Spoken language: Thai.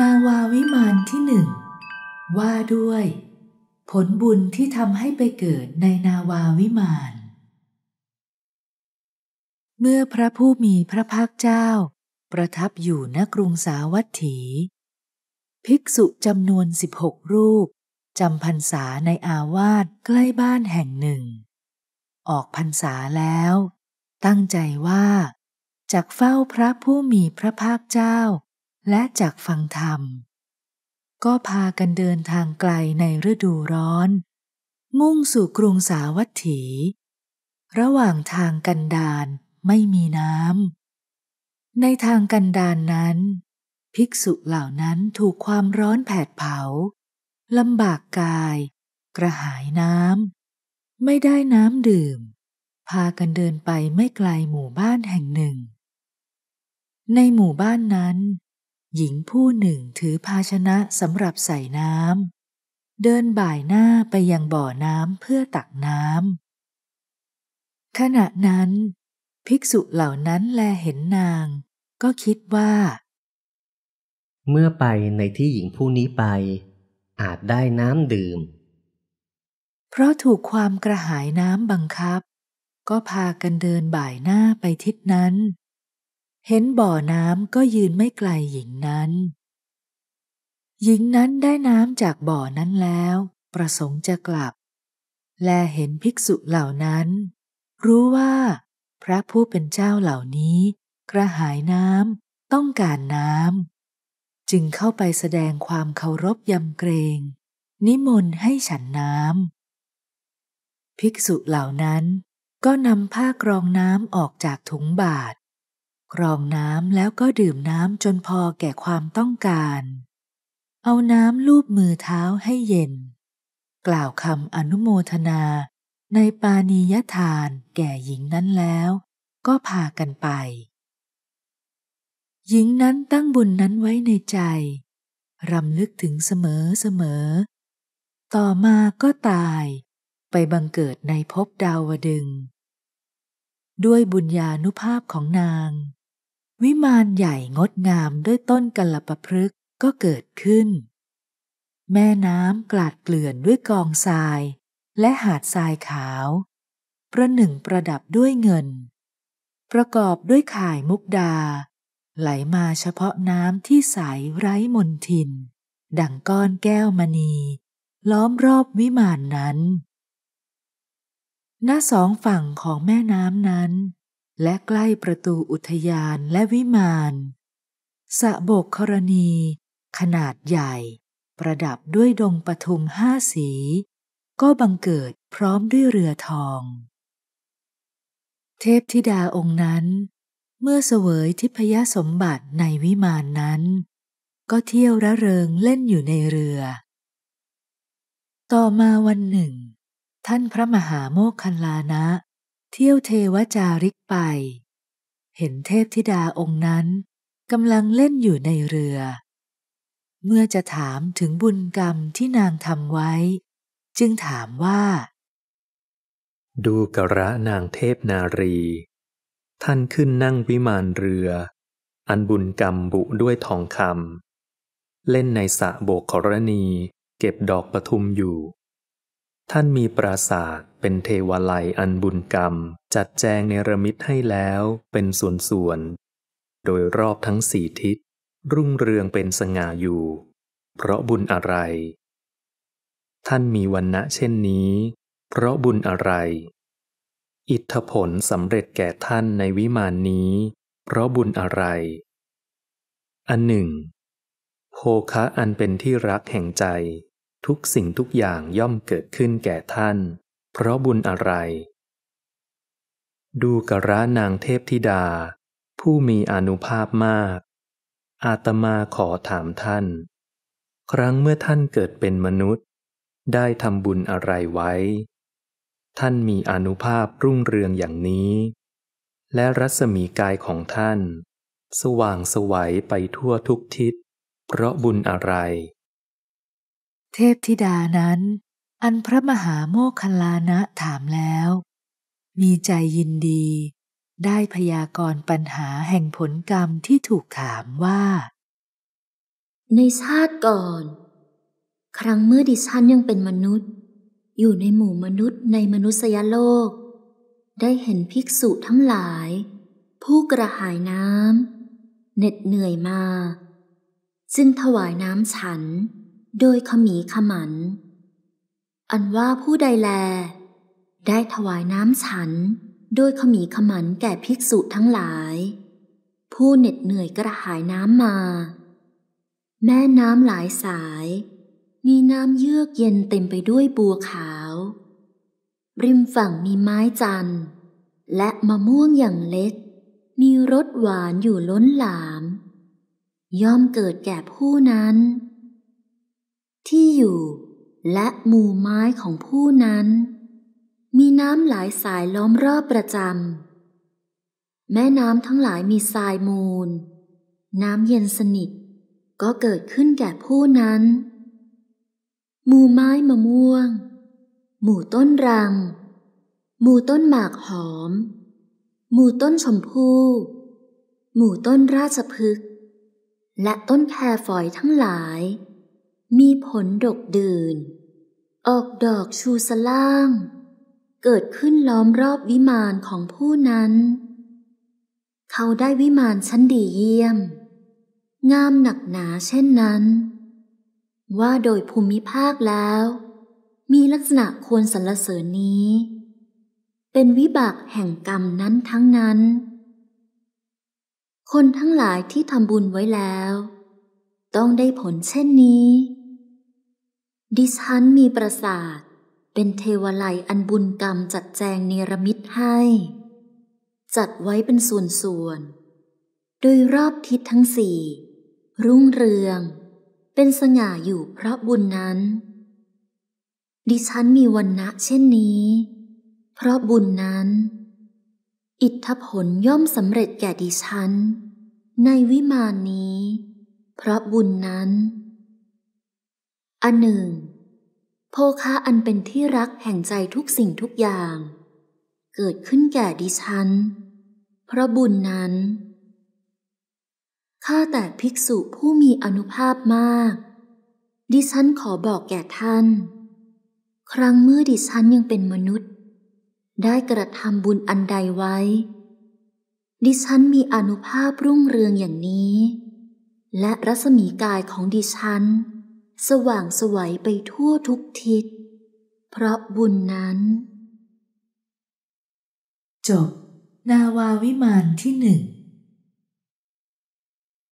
นาวาวิมานที่หนึ่งว่าด้วยผลบุญที่ทำให้ไปเกิดในนาวาวิมานเมื่อพระผู้มีพระภาคเจ้าประทับอยู่ณกรุงสาวัตถีภิกษุจำนวน16รูปจำพรรษาในอาวาสใกล้บ้านแห่งหนึ่งออกพรรษาแล้วตั้งใจว่าจักเฝ้าพระผู้มีพระภาคเจ้าและจักฟังธรรมก็พากันเดินทางไกลในฤดูร้อนมุ่งสู่กรุงสาวัตถีระหว่างทางกันดารไม่มีน้ำในทางกันดารนั้นภิกษุเหล่านั้นถูกความร้อนแผดเผาลำบากกายกระหายน้ำไม่ได้น้ำดื่มพากันเดินไปไม่ไกลหมู่บ้านแห่งหนึ่งในหมู่บ้านนั้นหญิงผู้หนึ่งถือภาชนะสำหรับใส่น้ำเดินบ่ายหน้าไปยังบ่อน้ำเพื่อตักน้ำขณะนั้นภิกษุเหล่านั้นแลเห็นนางก็คิดว่าเมื่อไปในที่หญิงผู้นี้ไปอาจได้น้ำดื่มเพราะถูกความกระหายน้ำบังคับก็พากันเดินบ่ายหน้าไปทิศนั้นเห็นบ่อน้ำก็ยืนไม่ไกลหญิงนั้นหญิงนั้นได้น้ำจากบ่อนั้นแล้วประสงค์จะกลับแลเห็นภิกษุเหล่านั้นรู้ว่าพระผู้เป็นเจ้าเหล่านี้กระหายน้ำต้องการน้ำจึงเข้าไปแสดงความเคารพยำเกรงนิมนต์ให้ฉันน้ำภิกษุเหล่านั้นก็นำผ้ากรองน้ำออกจากถุงบาตรกรองน้ำแล้วก็ดื่มน้ำจนพอแก่ความต้องการเอาน้ำลูบมือเท้าให้เย็นกล่าวคำอนุโมทนาในปานียทานแก่หญิงนั้นแล้วก็พากันไปหญิงนั้นตั้งบุญนั้นไว้ในใจรำลึกถึงเสมอต่อมาก็ตายไปบังเกิดในภพดาวดึงส์ด้วยบุญญานุภาพของนางวิมานใหญ่งดงามด้วยต้นกัลปพฤกษ์ก็เกิดขึ้นแม่น้ำกลาดเกลื่อนด้วยกองทรายและหาดทรายขาวประหนึ่งประดับด้วยเงินประกอบด้วยข่ายมุกดาไหลมาเฉพาะน้ำที่ใสไร้มลทินดั่งก้อนแก้วมณีล้อมรอบวิมานนั้นณสองฝั่งของแม่น้ำนั้นและใกล้ประตูอุทยานและวิมานสระโบกกรณีขนาดใหญ่ประดับด้วยดงปทุม5 สีก็บังเกิดพร้อมด้วยเรือทองเทพธิดาองค์นั้นเมื่อเสวยทิพยสมบัติในวิมานนั้นก็เที่ยวระเริงเล่นอยู่ในเรือต่อมาวันหนึ่งท่านพระมหาโมคคัลลานะเที่ยวเทวจาริกไปเห็นเทพธิดาองค์นั้นกำลังเล่นอยู่ในเรือเมื่อจะถามถึงบุญกรรมที่นางทำไว้จึงถามว่าดูกระนางเทพนารีท่านขึ้นนั่งวิมานเรืออันบุญกรรมบุด้วยทองคำเล่นในสระโบกกรณีเก็บดอกปทุมอยู่ท่านมีปราสาทเป็นเทวาลัยอันบุญกรรมจัดแจงเนรมิตให้แล้วเป็นส่วนๆโดยรอบทั้ง4 ทิศรุ่งเรืองเป็นสง่าอยู่เพราะบุญอะไรท่านมีวรรณะเช่นนี้เพราะบุญอะไรอิทธผลสำเร็จแก่ท่านในวิมานนี้เพราะบุญอะไรอันหนึ่งโภคะอันเป็นที่รักแห่งใจทุกสิ่งทุกอย่างย่อมเกิดขึ้นแก่ท่านเพราะบุญอะไรดูกระนางเทพธิดาผู้มีอานุภาพมากอาตมาขอถามท่านครั้งเมื่อท่านเกิดเป็นมนุษย์ได้ทำบุญอะไรไว้ท่านมีอานุภาพรุ่งเรืองอย่างนี้และรัศมีกายของท่านสว่างไสวไปทั่วทุกทิศเพราะบุญอะไรเทพธิดานั้นอันพระมหาโมคคัลลานะถามแล้วมีใจยินดีได้พยากรณ์ปัญหาแห่งผลกรรมที่ถูกถามว่า ในชาติก่อนครั้งเมื่อดิฉันยังเป็นมนุษย์อยู่ในหมู่มนุษย์ในมนุษยโลกได้เห็นภิกษุทั้งหลายผู้กระหายน้ำเหน็ดเหนื่อยมาจึงถวายน้ำฉันโดยขมีขมันอันว่าผู้ใดแลได้ถวายน้ำฉันโดยขมีขมันแก่ภิกษุทั้งหลายผู้เหน็ดเหนื่อยกระหายน้ำมาแม่น้ำหลายสายมีน้ำเยือกเย็นเต็มไปด้วยบัวขาวริมฝั่งมีไม้จันทร์และมะม่วงอย่างเล็กมีรสหวานอยู่ล้นหลามย่อมเกิดแก่ผู้นั้นที่อยู่และหมู่ไม้ของผู้นั้นมีน้ำหลายสายล้อมรอบประจำแม่น้ำทั้งหลายมีทรายมูลน้ำเย็นสนิทก็เกิดขึ้นแก่ผู้นั้นหมู่ไม้มะม่วงหมู่ต้นรังหมู่ต้นหมากหอมหมู่ต้นชมพู่หมู่ต้นราชพฤกษ์และต้นแคฝอยทั้งหลายมีผลดกดื่นออกดอกชูสล่างเกิดขึ้นล้อมรอบวิมานของผู้นั้นเขาได้วิมานชั้นดีเยี่ยมงามหนักหนาเช่นนั้นว่าโดยภูมิภาคแล้วมีลักษณะควรสรรเสริญนี้เป็นวิบากแห่งกรรมนั้นทั้งนั้นคนทั้งหลายที่ทำบุญไว้แล้วต้องได้ผลเช่นนี้ดิฉันมีปราสาทเป็นเทวาลัยอันบุญกรรมจัดแจงเนรมิตให้จัดไว้เป็นส่วนๆโดยรอบทิศทั้งสี่รุ่งเรืองเป็นสง่าอยู่เพราะบุญนั้นดิฉันมีวันนะเช่นนี้เพราะบุญนั้นอิทธผลย่อมสำเร็จแก่ดิฉันในวิมานนี้เพราะบุญนั้นอันหนึ่งโภคะอันเป็นที่รักแห่งใจทุกสิ่งทุกอย่างเกิดขึ้นแก่ดิฉันเพราะบุญนั้นข้าแต่ภิกษุผู้มีอานุภาพมากดิฉันขอบอกแก่ท่านครั้งเมื่อดิฉันยังเป็นมนุษย์ได้กระทำบุญอันใดไว้ดิฉันมีอานุภาพรุ่งเรืองอย่างนี้และรัศมีกายของดิฉันสว่างไสวไปทั่วทุกทิศเพราะบุญนั้นจบนาวาวิมานที่ 1